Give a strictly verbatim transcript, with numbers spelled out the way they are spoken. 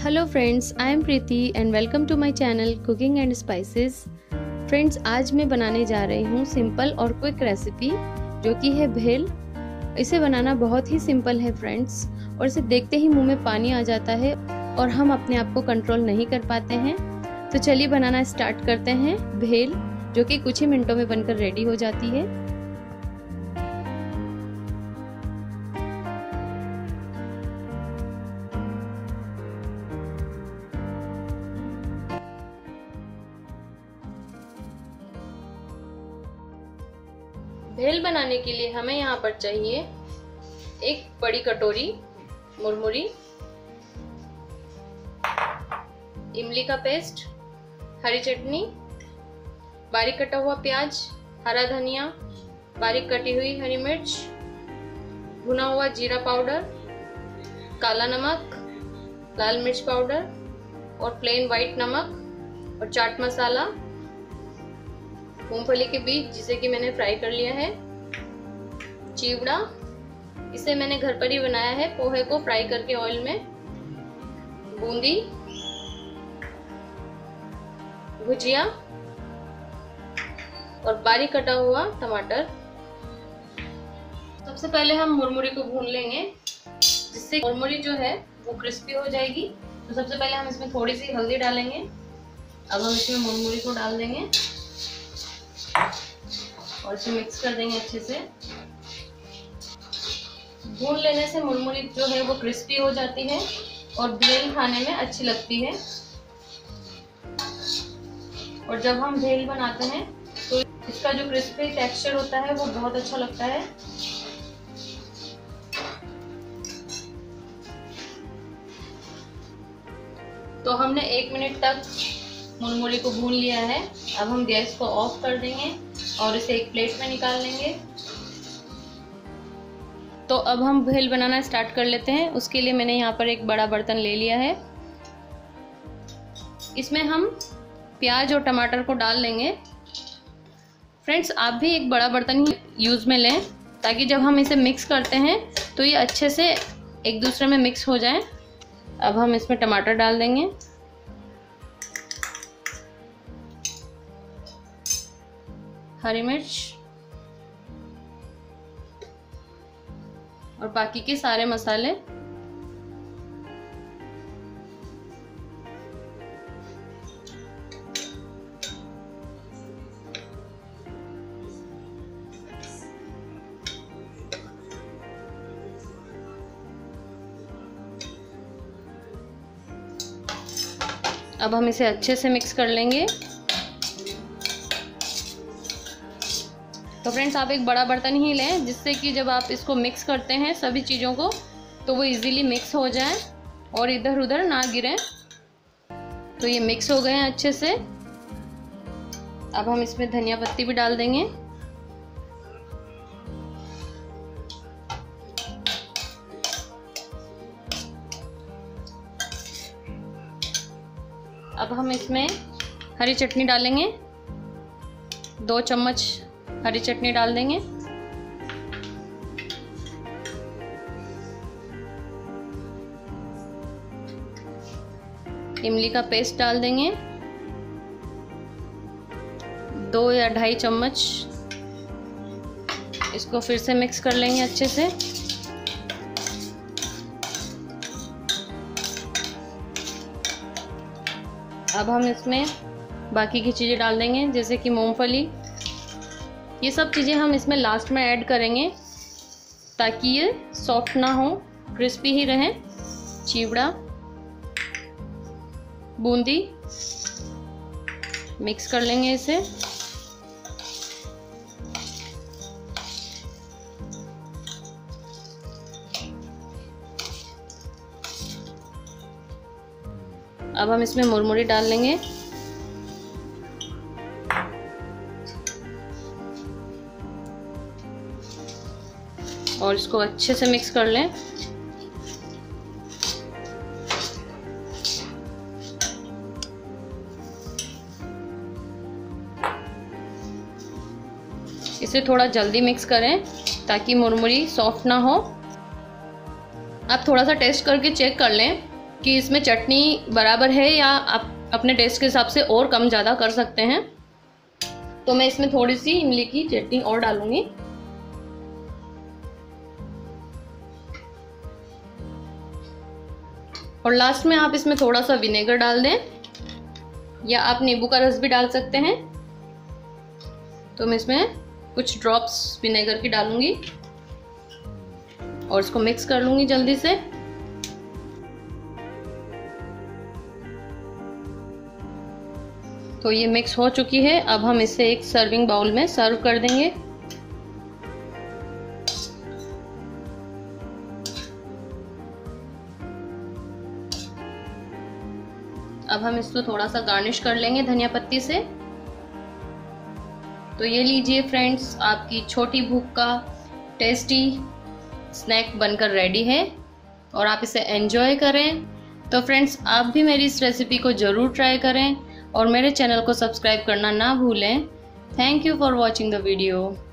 Hello friends, I am Preeti and welcome to my channel cooking and spices. Friends, आज मैं बनाने जा रही हूँ सिंपल और क्विक रेसिपी जो कि है भेल। इसे बनाना बहुत ही सिंपल है फ्रेंड्स, और इसे देखते ही मुंह में पानी आ जाता है और हम अपने आप को कंट्रोल नहीं कर पाते हैं। तो चलिए बनाना स्टार्ट करते हैं भेल, जो कि कुछ ही मिनटों में बनकर रेडी हो जाती है। भेल बनाने के लिए हमें यहाँ पर चाहिए एक बड़ी कटोरी मुरमुरी, इमली का पेस्ट, हरी चटनी, बारीक कटा हुआ प्याज, हरा धनिया, बारीक कटी हुई हरी मिर्च, भुना हुआ जीरा पाउडर, काला नमक, लाल मिर्च पाउडर और प्लेन वाइट नमक और चाट मसाला, मूंगफली के बीज जिसे कि मैंने फ्राई कर लिया है, चिवड़ा, इसे मैंने घर पर ही बनाया है, पोहे को फ्राई करके ऑयल में, बूंदी, भुजिया और बारीक कटा हुआ टमाटर। सबसे पहले हम मुरमुरी को भून लेंगे, जिससे मुरमुरी जो है वो क्रिस्पी हो जाएगी। तो सबसे पहले हम इसमें थोड़ी सी हल्दी डालेंगे। अब हम इसमें मुरमुरी को डाल देंगे और इसे मिक्स कर देंगे अच्छे से। भून लेने से मुरमुरी जो है वो क्रिस्पी हो जाती है और भेल खाने में अच्छी लगती है। और जब हम भेल बनाते हैं तो इसका जो क्रिस्पी टेक्सचर होता है वो बहुत अच्छा लगता है। तो हमने एक मिनट तक मुरमुरी को भून लिया है। अब हम गैस को ऑफ कर देंगे और इसे एक प्लेट में निकाल लेंगे। तो अब हम भेल बनाना स्टार्ट कर लेते हैं। उसके लिए मैंने यहाँ पर एक बड़ा बर्तन ले लिया है। इसमें हम प्याज और टमाटर को डाल देंगे। फ्रेंड्स, आप भी एक बड़ा बर्तन ही यूज़ में लें, ताकि जब हम इसे मिक्स करते हैं तो ये अच्छे से एक दूसरे में मिक्स हो जाए। अब हम इसमें टमाटर डाल देंगे। हरी मिर्च और बाकी के सारे मसाले। अब हम इसे अच्छे से मिक्स कर लेंगे। तो फ्रेंड्स, आप एक बड़ा बर्तन ही लें, जिससे कि जब आप इसको मिक्स करते हैं सभी चीज़ों को तो वो इजीली मिक्स हो जाए और इधर उधर ना गिरें। तो ये मिक्स हो गए हैं अच्छे से। अब हम इसमें धनिया पत्ती भी डाल देंगे। अब हम इसमें हरी चटनी डालेंगे। दो चम्मच हरी चटनी डाल देंगे। इमली का पेस्ट डाल देंगे, दो या ढाई चम्मच। इसको फिर से मिक्स कर लेंगे अच्छे से। अब हम इसमें बाकी की चीज़ें डाल देंगे, जैसे कि मूंगफली। ये सब चीज़ें हम इसमें लास्ट में ऐड करेंगे, ताकि ये सॉफ्ट ना हो, क्रिस्पी ही रहें। चिवड़ा, बूंदी, मिक्स कर लेंगे इसे। अब हम इसमें मुरमुरी डाल लेंगे। और इसको अच्छे से मिक्स कर लें। इसे थोड़ा जल्दी मिक्स करें ताकि मुरमुरी सॉफ्ट ना हो। आप थोड़ा सा टेस्ट करके चेक कर लें कि इसमें चटनी बराबर है या आप अपने टेस्ट के हिसाब से और कम ज़्यादा कर सकते हैं। तो मैं इसमें थोड़ी सी इमली की चटनी और डालूंगी। और लास्ट में आप इसमें थोड़ा सा विनेगर डाल दें या आप नींबू का रस भी डाल सकते हैं। तो मैं इसमें कुछ ड्रॉप्स विनेगर की डालूंगी और इसको मिक्स कर लूँगी जल्दी से। तो ये मिक्स हो चुकी है। अब हम इसे एक सर्विंग बाउल में सर्व कर देंगे। अब हम इसको थोड़ा सा गार्निश कर लेंगे धनिया पत्ती से। तो ये लीजिए फ्रेंड्स, आपकी छोटी भूख का टेस्टी स्नैक बनकर रेडी है और आप इसे एंजॉय करें। तो फ्रेंड्स, आप भी मेरी इस रेसिपी को ज़रूर ट्राई करें और मेरे चैनल को सब्सक्राइब करना ना भूलें। Thank you for watching the video.